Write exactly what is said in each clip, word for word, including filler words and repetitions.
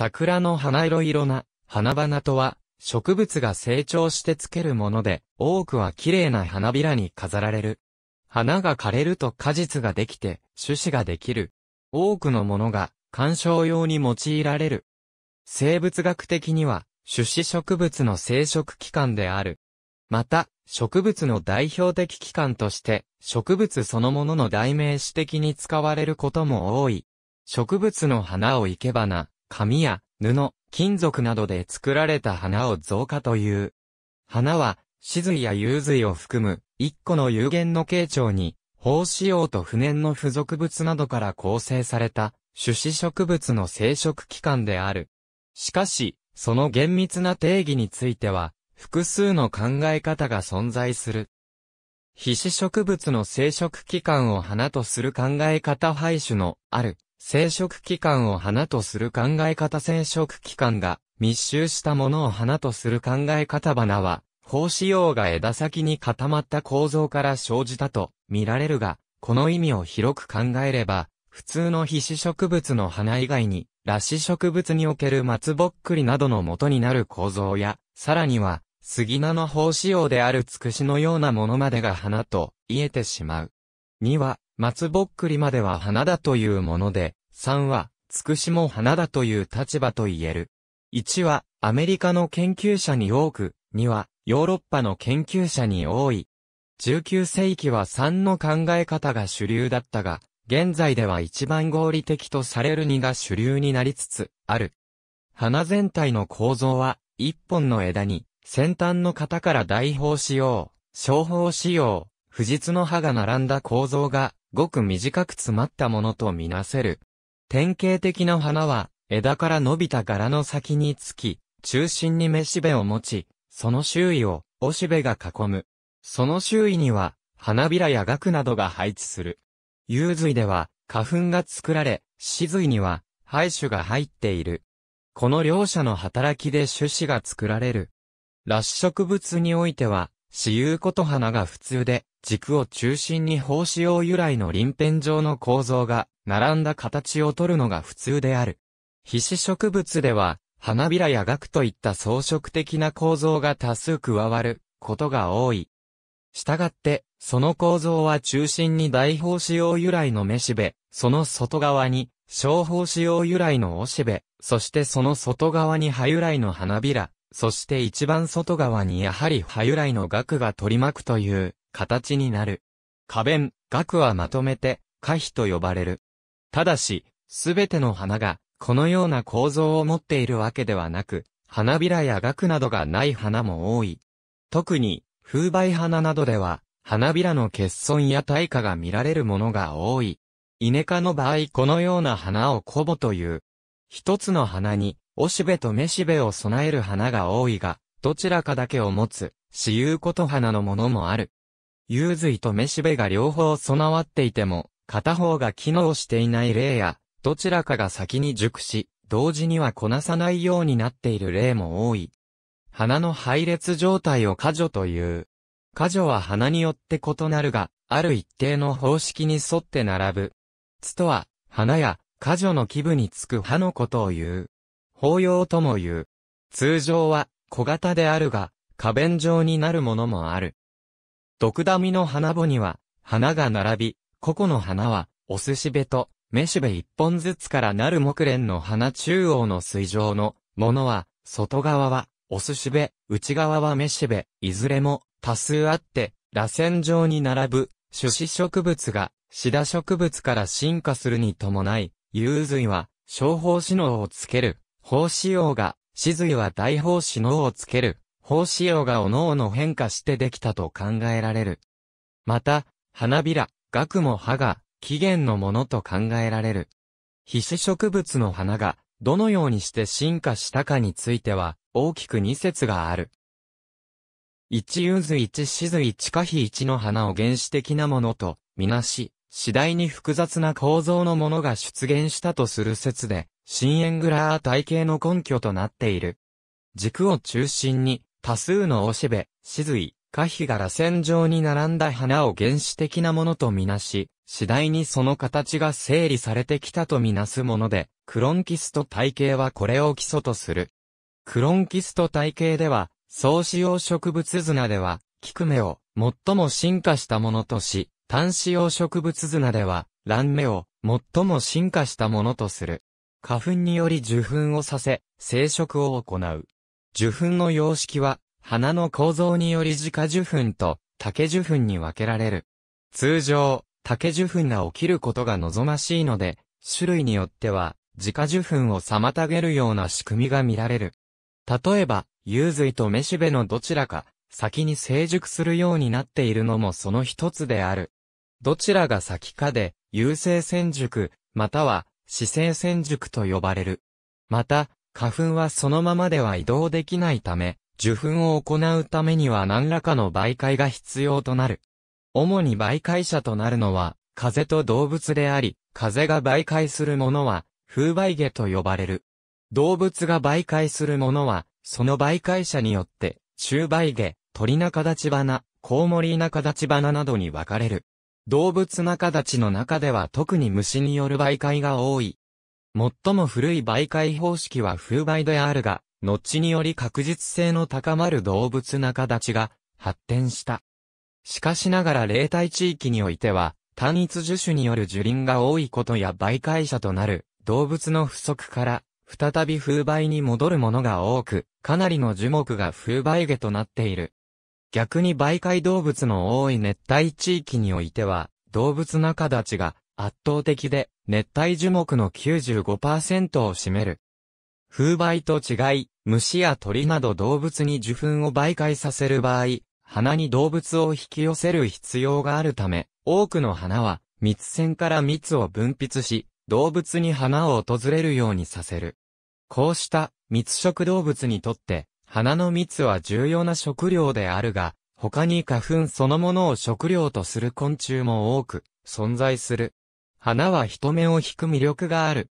桜の花色々な花々とは植物が成長してつけるもので、多くは綺麗な花びらに飾られる。花が枯れると果実ができて種子ができる。多くのものが観賞用に用いられる。生物学的には種子植物の生殖器官である。また、植物の代表的器官として植物そのものの代名詞的に使われることも多い。植物の花を生け花、紙や布、金属などで作られた花を造花という。花は、子髄や遊髄を含む一個の有限の形状に、胞子葉と不燃の付属物などから構成された種子植物の生殖器官である。しかし、その厳密な定義については、複数の考え方が存在する。被子植物の生殖器官を花とする考え方配種のある生殖器官を花とする考え方生殖器官が密集したものを花とする考え方花は、胞子葉が枝先に固まった構造から生じたと見られるが、この意味を広く考えれば、普通の被子植物の花以外に、裸子植物における松ぼっくりなどの元になる構造や、さらには、杉菜の胞子葉であるつくしのようなものまでが花と言えてしまう。には、松ぼっくりまでは花だというもので、さんは、つくしも花だという立場と言える。いちは、アメリカの研究者に多く、には、ヨーロッパの研究者に多い。じゅうきゅう世紀はさんの考え方が主流だったが、現在では一番合理的とされるにが主流になりつつある。花全体の構造は、一本の枝に、先端の型から大胞子葉、小胞子葉、不実の葉が並んだ構造がごく短く詰まったものとみなせる。典型的な花は枝から伸びた柄の先につき、中心に雌しべを持ち、その周囲を雄しべが囲む。その周囲には花びらや萼などが配置する。遊髄では花粉が作られ、子髄には胚種が入っている。この両者の働きで種子が作られる。裸子植物においては、雌雄こと花が普通で、軸を中心に胞子葉由来の鱗片状の構造が、並んだ形をとるのが普通である。被子植物では、花びらや萼といった装飾的な構造が多数加わることが多い。したがって、その構造は中心に大胞子葉由来の雌しべ、その外側に、小胞子葉由来の雄しべ、そしてその外側に葉由来の花びら。そして一番外側にやはり葉由来の萼が取り巻くという形になる。花弁、萼はまとめて花被と呼ばれる。ただし、すべての花がこのような構造を持っているわけではなく、花びらや萼などがない花も多い。特に風媒花などでは花びらの欠損や退化が見られるものが多い。イネ科の場合このような花をコボという。一つの花に、雄しべと雌しべを備える花が多いが、どちらかだけを持つ、雌雄こと花のものもある。遊髄と雌しべが両方備わっていても、片方が機能していない例や、どちらかが先に熟し、同時にはこなさないようになっている例も多い。花の配列状態を花序という。花序は花によって異なるが、ある一定の方式に沿って並ぶ。つとは、花や、花序の基部につく葉のことを言う。芳葉とも言う。通常は小型であるが、花弁状になるものもある。独ダミの花穂には、花が並び、個々の花は、雄しべと、雌しべ一本ずつからなる木蓮の花中央の水状のものは、外側は、雄しべ、内側は雌しべ、いずれも多数あって、螺旋状に並ぶ、種子植物が、シダ植物から進化するに伴い、遊髄は、小胞子葉をつける。胞子葉が、子髄は大胞子のをつける、胞子葉がおのおの変化してできたと考えられる。また、花びら、萼も葉が、起源のものと考えられる。被子植物の花が、どのようにして進化したかについては、大きくに説がある。いち遊髄いち子髄いち花被いちの花を原始的なものと、みなし、次第に複雑な構造のものが出現したとする説で、シンエングラー体系の根拠となっている。軸を中心に、多数の雄しべ、子髄、花碑が螺旋状に並んだ花を原始的なものとみなし、次第にその形が整理されてきたとみなすもので、クロンキスト体系はこれを基礎とする。クロンキスト体系では、草子葉植物綱では、キクメを最も進化したものとし、単子葉植物綱では、ランメを最も進化したものとする。花粉により受粉をさせ、生殖を行う。受粉の様式は、花の構造により自家受粉と竹受粉に分けられる。通常、竹受粉が起きることが望ましいので、種類によっては、自家受粉を妨げるような仕組みが見られる。例えば、ユウズイとメシベのどちらか、先に成熟するようになっているのもその一つである。どちらが先かで、優性先熟、または、子性先熟と呼ばれる。また、花粉はそのままでは移動できないため、受粉を行うためには何らかの媒介が必要となる。主に媒介者となるのは、風と動物であり、風が媒介するものは、風媒介と呼ばれる。動物が媒介するものは、その媒介者によって、虫媒介、鳥中立花、コウモリ中立花などに分かれる。動物中立の中では特に虫による媒介が多い。最も古い媒介方式は風媒であるが、後により確実性の高まる動物中立が発展した。しかしながら冷帯地域においては、単一樹種による樹林が多いことや媒介者となる動物の不足から、再び風媒に戻るものが多く、かなりの樹木が風媒介となっている。逆に媒介動物の多い熱帯地域においては、動物中立が圧倒的で、熱帯樹木の きゅうじゅうごパーセント を占める。風媒と違い、虫や鳥など動物に受粉を媒介させる場合、花に動物を引き寄せる必要があるため、多くの花は蜜腺から蜜を分泌し、動物に花を訪れるようにさせる。こうした蜜食動物にとって、花の蜜は重要な食料であるが、他に花粉そのものを食料とする昆虫も多く存在する。花は人目を引く魅力がある。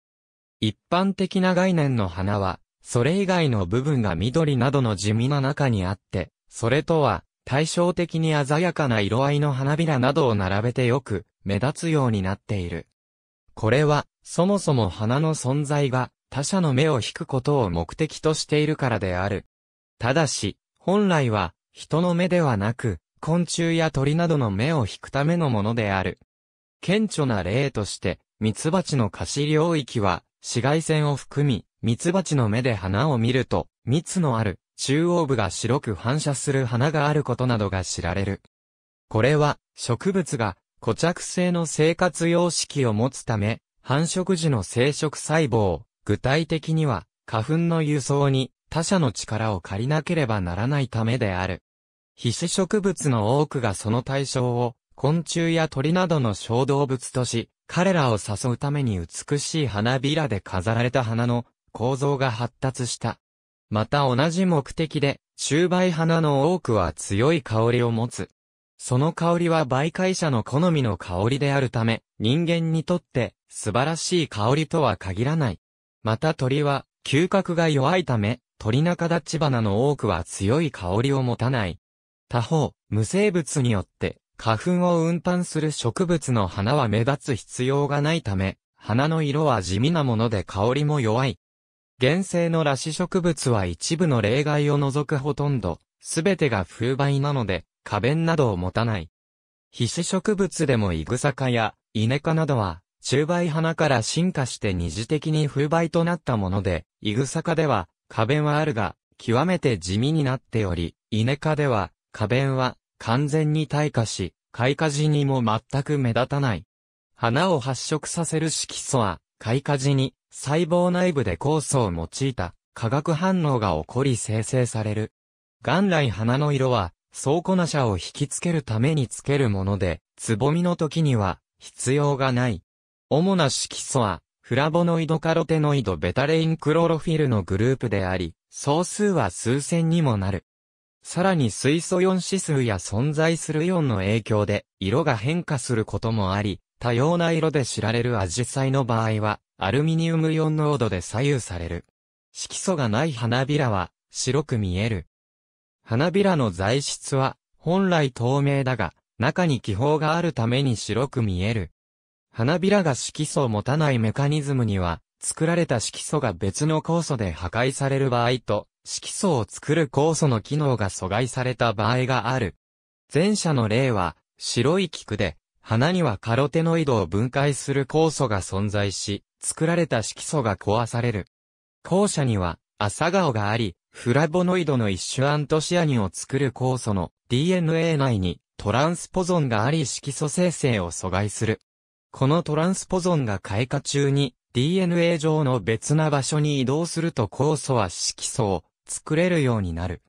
一般的な概念の花は、それ以外の部分が緑などの地味な中にあって、それとは対照的に鮮やかな色合いの花びらなどを並べてよく目立つようになっている。これは、そもそも花の存在が他者の目を引くことを目的としているからである。ただし、本来は、人の目ではなく、昆虫や鳥などの目を引くためのものである。顕著な例として、ミツバチの可視領域は、紫外線を含み、ミツバチの目で花を見ると、蜜のある、中央部が白く反射する花があることなどが知られる。これは、植物が、固着性の生活様式を持つため、繁殖時の生殖細胞、具体的には、花粉の輸送に、他者の力を借りなければならないためである。被子植物の多くがその対象を昆虫や鳥などの小動物とし、彼らを誘うために美しい花びらで飾られた花の構造が発達した。また同じ目的で、中梅花の多くは強い香りを持つ。その香りは媒介者の好みの香りであるため、人間にとって素晴らしい香りとは限らない。また鳥は嗅覚が弱いため、鳥中立花の多くは強い香りを持たない。他方、無生物によって花粉を運搬する植物の花は目立つ必要がないため、花の色は地味なもので香りも弱い。原生の裸子植物は一部の例外を除くほとんど、すべてが風媒なので、花弁などを持たない。被子植物でもイグサ科やイネ科などは、中梅花から進化して二次的に風媒となったもので、イグサ科では、花弁はあるが、極めて地味になっており、イネ科では、花弁は完全に退化し、開花時にも全く目立たない。花を発色させる色素は、開花時に細胞内部で酵素を用いた化学反応が起こり生成される。元来花の色は、草粉者を引きつけるためにつけるもので、つぼみの時には必要がない。主な色素は、フラボノイドカロテノイドベタレインクロロフィルのグループであり、総数は数千にもなる。さらに水素イオン指数や存在するイオンの影響で色が変化することもあり、多様な色で知られるアジサイの場合は、アルミニウムイオン濃度で左右される。色素がない花びらは白く見える。花びらの材質は、本来透明だが、中に気泡があるために白く見える。花びらが色素を持たないメカニズムには、作られた色素が別の酵素で破壊される場合と、色素を作る酵素の機能が阻害された場合がある。前者の例は、白い菊で、花にはカロテノイドを分解する酵素が存在し、作られた色素が壊される。後者には、朝顔があり、フラボノイドの一種アントシアニンを作る酵素の ディーエヌエー 内にトランスポゾンがあり色素生成を阻害する。このトランスポゾンが開花中に ディーエヌエー 上の別な場所に移動すると酵素は色素を作れるようになる。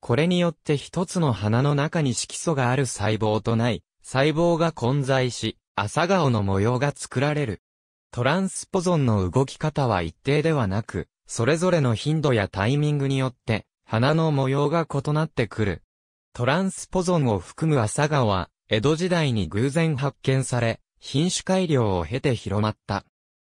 これによって一つの花の中に色素がある細胞とない細胞が混在し、朝顔の模様が作られる。トランスポゾンの動き方は一定ではなく、それぞれの頻度やタイミングによって、花の模様が異なってくる。トランスポゾンを含む朝顔は、江戸時代に偶然発見され、品種改良を経て広まった。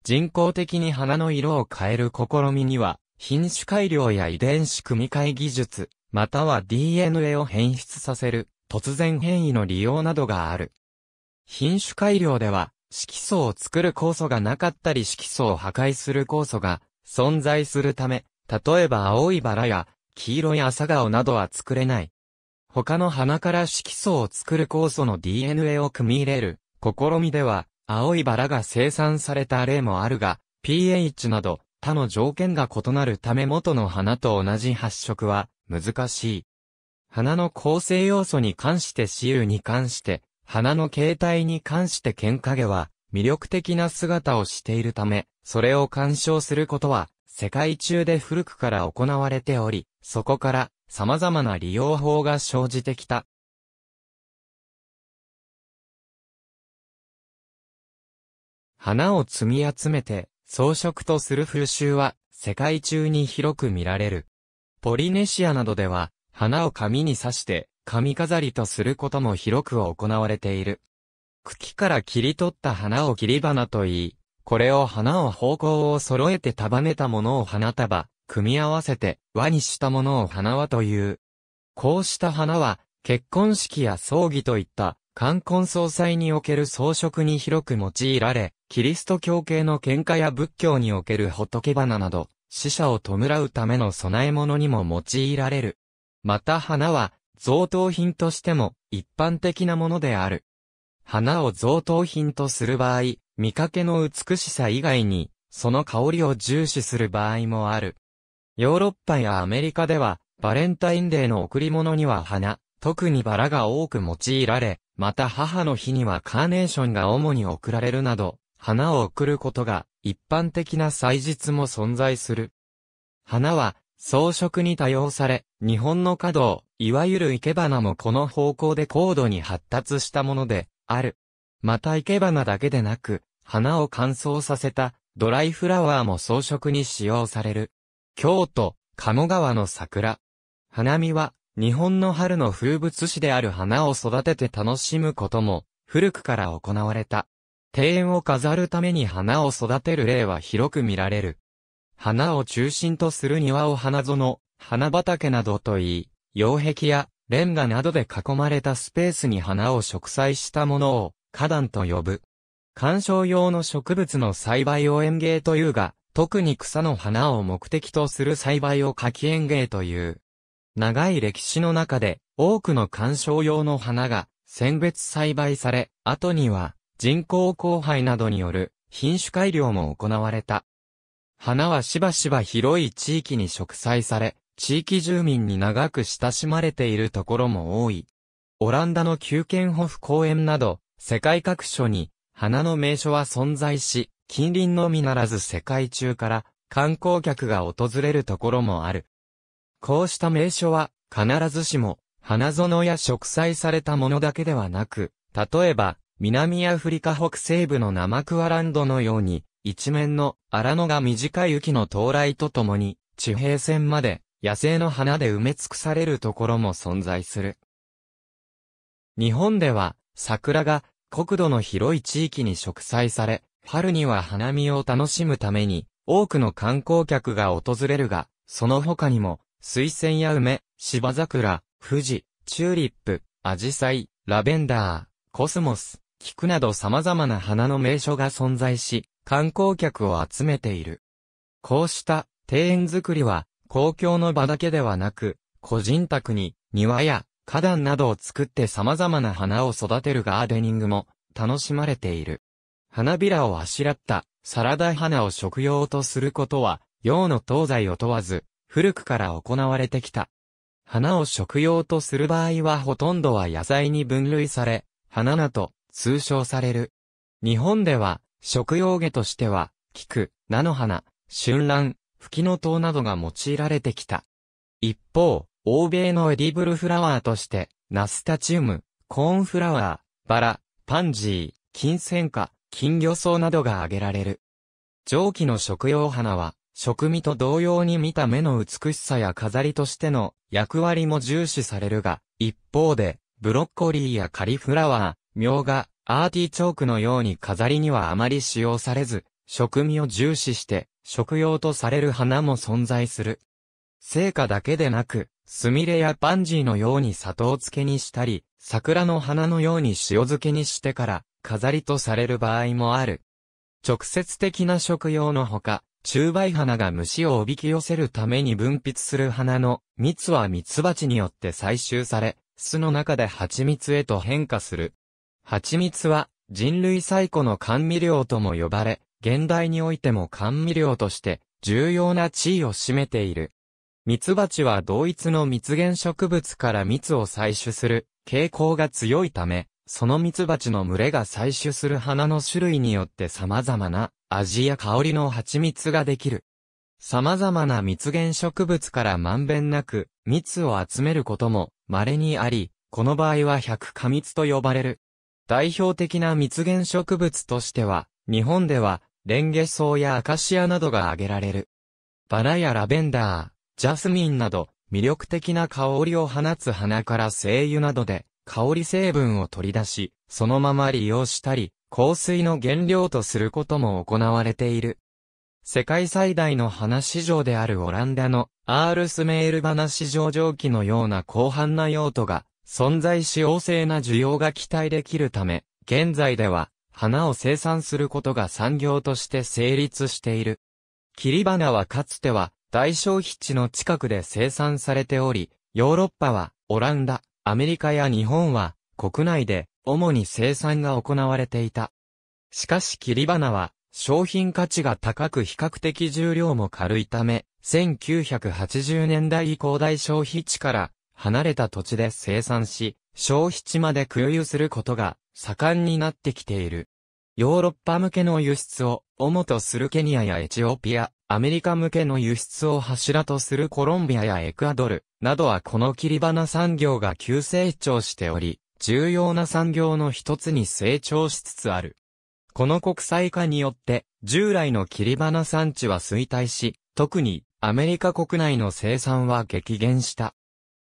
人工的に花の色を変える試みには、品種改良や遺伝子組み換え技術、または ディーエヌエー を変質させる、突然変異の利用などがある。品種改良では、色素を作る酵素がなかったり色素を破壊する酵素が、存在するため、例えば青いバラや黄色い朝顔などは作れない。他の花から色素を作る酵素の ディーエヌエー を組み入れる試みでは、青いバラが生産された例もあるが、pH など他の条件が異なるため元の花と同じ発色は難しい。花の構成要素に関して雌雄に関して、花の形態に関して剣影は、魅力的な姿をしているため、それを鑑賞することは、世界中で古くから行われており、そこから様々な利用法が生じてきた。花を摘み集めて装飾とする風習は、世界中に広く見られる。ポリネシアなどでは、花を紙に刺して、髪飾りとすることも広く行われている。茎から切り取った花を切り花と言い、これを花を方向を揃えて束ねたものを花束、組み合わせて輪にしたものを花輪という。こうした花は結婚式や葬儀といった冠婚葬祭における装飾に広く用いられ、キリスト教系の献花や仏教における仏花など、死者を弔うための供え物にも用いられる。また花は贈答品としても一般的なものである。花を贈答品とする場合、見かけの美しさ以外に、その香りを重視する場合もある。ヨーロッパやアメリカでは、バレンタインデーの贈り物には花、特にバラが多く用いられ、また母の日にはカーネーションが主に贈られるなど、花を贈ることが一般的な祭日も存在する。花は装飾に多用され、日本の華道、いわゆる生け花もこの方向で高度に発達したもので、ある。また生け花だけでなく、花を乾燥させたドライフラワーも装飾に使用される。京都、鴨川の桜。花見は日本の春の風物詩である花を育てて楽しむことも古くから行われた。庭園を飾るために花を育てる例は広く見られる。花を中心とする庭を花園、花畑などといい、擁壁やレンガなどで囲まれたスペースに花を植栽したものを花壇と呼ぶ。観賞用の植物の栽培を園芸というが、特に草の花を目的とする栽培を花器園芸という。長い歴史の中で多くの観賞用の花が選別栽培され、後には人工交配などによる品種改良も行われた。花はしばしば広い地域に植栽され、地域住民に長く親しまれているところも多い。オランダのキューケンホフ公園など、世界各所に花の名所は存在し、近隣のみならず世界中から観光客が訪れるところもある。こうした名所は必ずしも花園や植栽されたものだけではなく、例えば南アフリカ北西部のナマクアランドのように、一面の荒野が短い雨季の到来とともに、地平線まで、野生の花で埋め尽くされるところも存在する。日本では、桜が国土の広い地域に植栽され、春には花見を楽しむために多くの観光客が訪れるが、その他にも、水仙や梅、芝桜、富士、チューリップ、アジサイ、ラベンダー、コスモス、菊など様々な花の名所が存在し、観光客を集めている。こうした庭園づくりは、公共の場だけではなく、個人宅に庭や花壇などを作って様々な花を育てるガーデニングも楽しまれている。花びらをあしらったサラダ花を食用とすることは、洋の東西を問わず、古くから行われてきた。花を食用とする場合はほとんどは野菜に分類され、花菜と通称される。日本では、食用下としては、菊、菜の花、春蘭、吹きの塔などが用いられてきた。一方、欧米のエディブルフラワーとして、ナスタチウム、コーンフラワー、バラ、パンジー、金銭花、金魚草などが挙げられる。上記の食用花は、食味と同様に見た目の美しさや飾りとしての役割も重視されるが、一方で、ブロッコリーやカリフラワー、みょうが、アーティチョークのように飾りにはあまり使用されず、食味を重視して、食用とされる花も存在する。生花だけでなく、スミレやパンジーのように砂糖漬けにしたり、桜の花のように塩漬けにしてから、飾りとされる場合もある。直接的な食用のほか、中梅花が虫をおびき寄せるために分泌する花の蜜は蜜蜂によって採集され、巣の中で蜂蜜へと変化する。蜂蜜は人類最古の甘味料とも呼ばれ、現代においても甘味料として重要な地位を占めている。蜜蜂は同一の蜜源植物から蜜を採取する傾向が強いため、その蜜蜂の群れが採取する花の種類によって様々な味や香りの蜂蜜ができる。様々な蜜源植物からまんべんなく蜜を集めることも稀にあり、この場合は百花蜜と呼ばれる。代表的な蜜源植物としては、日本ではレンゲソウやアカシアなどが挙げられる。バラやラベンダー、ジャスミンなど魅力的な香りを放つ花から精油などで、香り成分を取り出し、そのまま利用したり、香水の原料とすることも行われている。世界最大の花市場であるオランダのアールスメール花市場上記のような広範な用途が存在し旺盛な需要が期待できるため、現在では花を生産することが産業として成立している。切り花はかつては大消費地の近くで生産されており、ヨーロッパはオランダ、アメリカや日本は国内で主に生産が行われていた。しかし切り花は商品価値が高く比較的重量も軽いため、せんきゅうひゃくはちじゅうねんだい以降大消費地から離れた土地で生産し、消費地まで空輸することが盛んになってきている。ヨーロッパ向けの輸出を主とするケニアやエチオピア、アメリカ向けの輸出を柱とするコロンビアやエクアドルなどはこの切り花産業が急成長しており、重要な産業の一つに成長しつつある。この国際化によって、従来の切り花産地は衰退し、特にアメリカ国内の生産は激減した。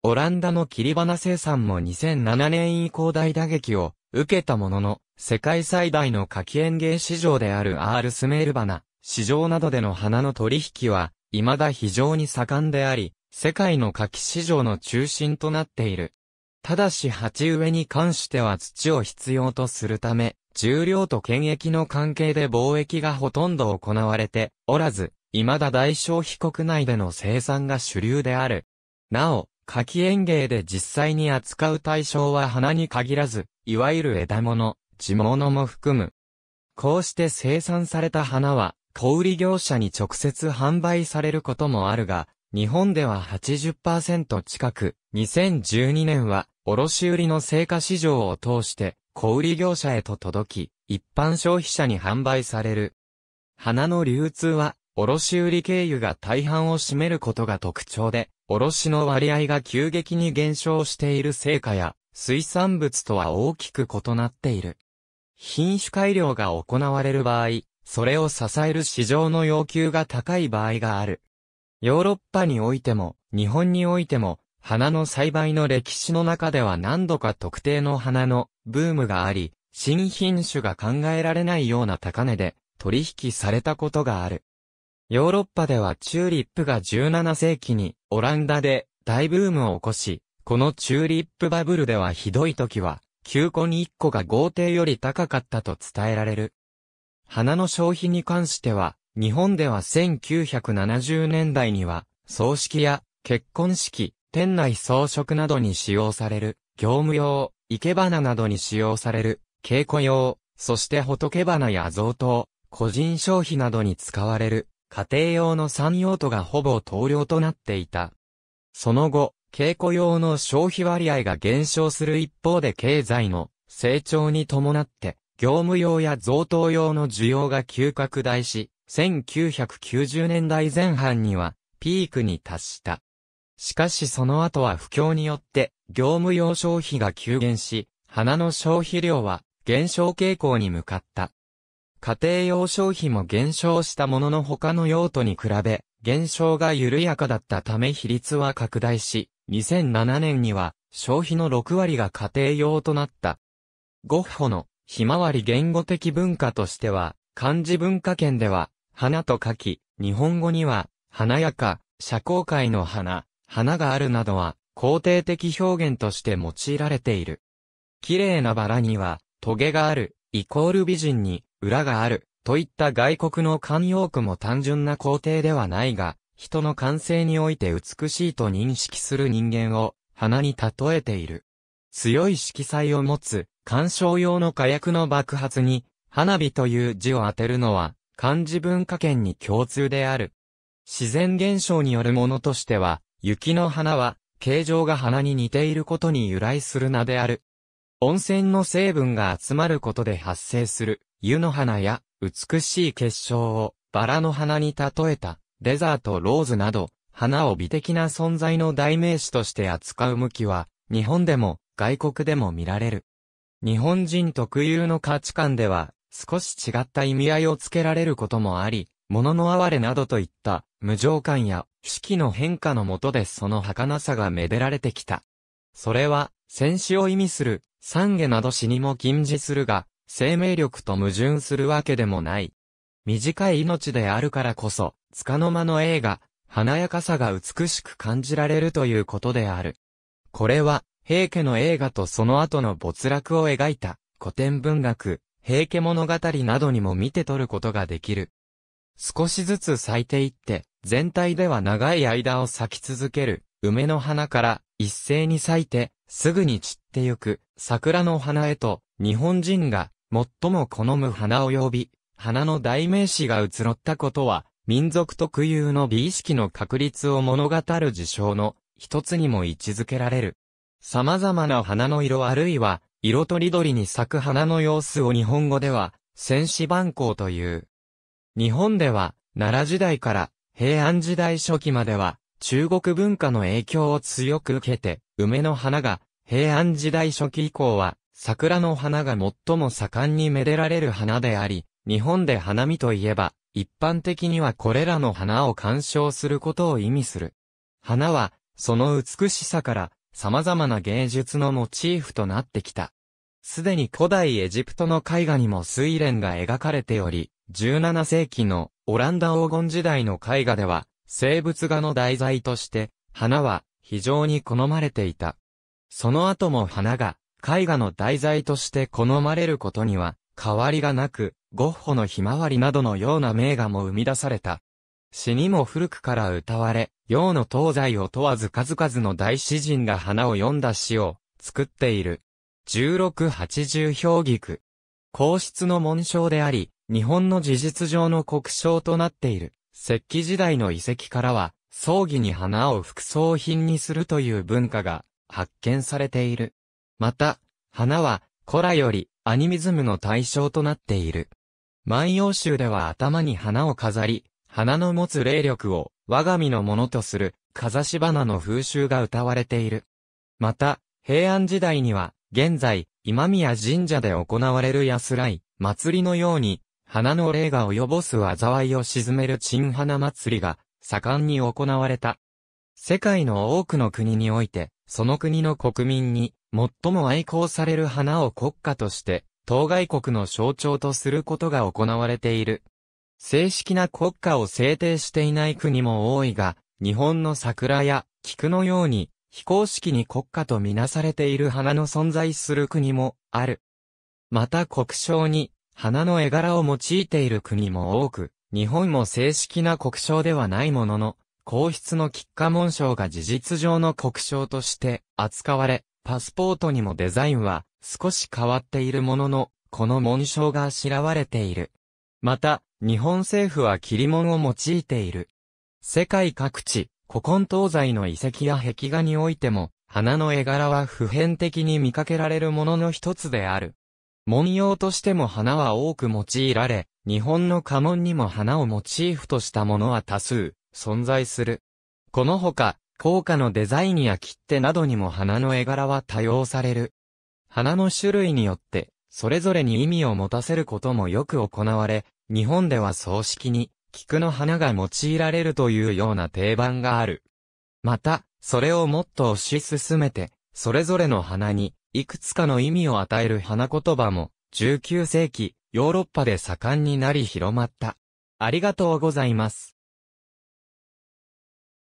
オランダの切り花生産もにせんななねん以降大打撃を受けたものの、世界最大の花き園芸市場であるアールスメール花。市場などでの花の取引は、未だ非常に盛んであり、世界の花き市場の中心となっている。ただし鉢植えに関しては土を必要とするため、重量と権益の関係で貿易がほとんど行われておらず、未だ大消費国内での生産が主流である。なお、花き園芸で実際に扱う対象は花に限らず、いわゆる枝物、地物も含む。こうして生産された花は、小売業者に直接販売されることもあるが、日本では はちじゅっパーセント 近く、にせんじゅうにねんは卸売の生花市場を通して小売業者へと届き、一般消費者に販売される。花の流通は卸売経由が大半を占めることが特徴で、卸の割合が急激に減少している生花や水産物とは大きく異なっている。品種改良が行われる場合、それを支える市場の要求が高い場合がある。ヨーロッパにおいても、日本においても、花の栽培の歴史の中では何度か特定の花のブームがあり、新品種が考えられないような高値で取引されたことがある。ヨーロッパではチューリップがじゅうなな世紀にオランダで大ブームを起こし、このチューリップバブルではひどい時は、きゅうこにいっこが合計より高かったと伝えられる。花の消費に関しては、日本ではせんきゅうひゃくななじゅうねんだいには、葬式や結婚式、店内装飾などに使用される、業務用、生け花などに使用される、稽古用、そして仏花や贈答、個人消費などに使われる、家庭用のさんようとがほぼ等量となっていた。その後、稽古用の消費割合が減少する一方で経済の成長に伴って、業務用や贈答用の需要が急拡大し、せんきゅうひゃくきゅうじゅうねんだいぜんはんにはピークに達した。しかしその後は不況によって業務用消費が急減し、花の消費量は減少傾向に向かった。家庭用消費も減少したものの他の用途に比べ、減少が緩やかだったため比率は拡大し、にせんななねんには消費のろくわりが家庭用となった。ゴッホのひまわり言語的文化としては、漢字文化圏では、花と書き、日本語には、華やか、社交界の花、花があるなどは、肯定的表現として用いられている。綺麗なバラには、トゲがある、イコール美人に、裏がある、といった外国の慣用句も単純な肯定ではないが、人の感性において美しいと認識する人間を、花に例えている。強い色彩を持つ、観賞用の火薬の爆発に、花火という字を当てるのは、漢字文化圏に共通である。自然現象によるものとしては、雪の花は、形状が花に似ていることに由来する名である。温泉の成分が集まることで発生する、湯の花や、美しい結晶を、バラの花に例えた、デザートローズなど、花を美的な存在の代名詞として扱う向きは、日本でも、外国でも見られる。日本人特有の価値観では、少し違った意味合いをつけられることもあり、物の哀れなどといった、無情感や、四季の変化のもとでその儚さがめでられてきた。それは、戦死を意味する、散華など死にも近似するが、生命力と矛盾するわけでもない。短い命であるからこそ、束の間の栄が、華やかさが美しく感じられるということである。これは、平家の栄華とその後の没落を描いた、古典文学、平家物語などにも見て取ることができる。少しずつ咲いていって、全体では長い間を咲き続ける、梅の花から一斉に咲いて、すぐに散ってゆく、桜の花へと、日本人が最も好む花を呼び、花の代名詞が移ろったことは、民族特有の美意識の確立を物語る事象の一つにも位置づけられる。様々な花の色あるいは、色とりどりに咲く花の様子を日本語では、戦死晩香という。日本では、奈良時代から平安時代初期までは、中国文化の影響を強く受けて、梅の花が、平安時代初期以降は、桜の花が最も盛んにめでられる花であり、日本で花見といえば、一般的にはこれらの花を鑑賞することを意味する。花は、その美しさから、様々な芸術のモチーフとなってきた。すでに古代エジプトの絵画にも睡蓮が描かれており、じゅうななせいきのオランダ黄金時代の絵画では、生物画の題材として、花は非常に好まれていた。その後も花が絵画の題材として好まれることには変わりがなく、ゴッホのひまわりなどのような名画も生み出された。詩にも古くから歌われ、洋の東西を問わず数々の大詩人が花を詠んだ詩を作っている。じゅうろくはちじゅうひょうぎく。皇室の紋章であり、日本の事実上の国章となっている。石器時代の遺跡からは、葬儀に花を副葬品にするという文化が発見されている。また、花は古来よりアニミズムの対象となっている。万葉集では頭に花を飾り、花の持つ霊力を我が身のものとする、かざし花の風習が歌われている。また、平安時代には、現在、今宮神社で行われる安来、祭りのように、花の霊が及ぼす災いを鎮める鎮花祭りが、盛んに行われた。世界の多くの国において、その国の国民に、最も愛好される花を国花として、当該国の象徴とすることが行われている。正式な国花を制定していない国も多いが、日本の桜や菊のように、非公式に国家とみなされている花の存在する国もある。また国章に花の絵柄を用いている国も多く、日本も正式な国章ではないものの、皇室の菊花紋章が事実上の国章として扱われ、パスポートにもデザインは少し変わっているものの、この紋章があしらわれている。また、日本政府は桐紋を用いている。世界各地、古今東西の遺跡や壁画においても、花の絵柄は普遍的に見かけられるものの一つである。文様としても花は多く用いられ、日本の家紋にも花をモチーフとしたものは多数存在する。このほか、硬貨のデザインや切手などにも花の絵柄は多用される。花の種類によって、それぞれに意味を持たせることもよく行われ、日本では葬式に、菊の花が用いられるというような定番がある。また、それをもっと推し進めて、それぞれの花に、いくつかの意味を与える花言葉も、じゅうきゅう世紀、ヨーロッパで盛んになり広まった。ありがとうございます。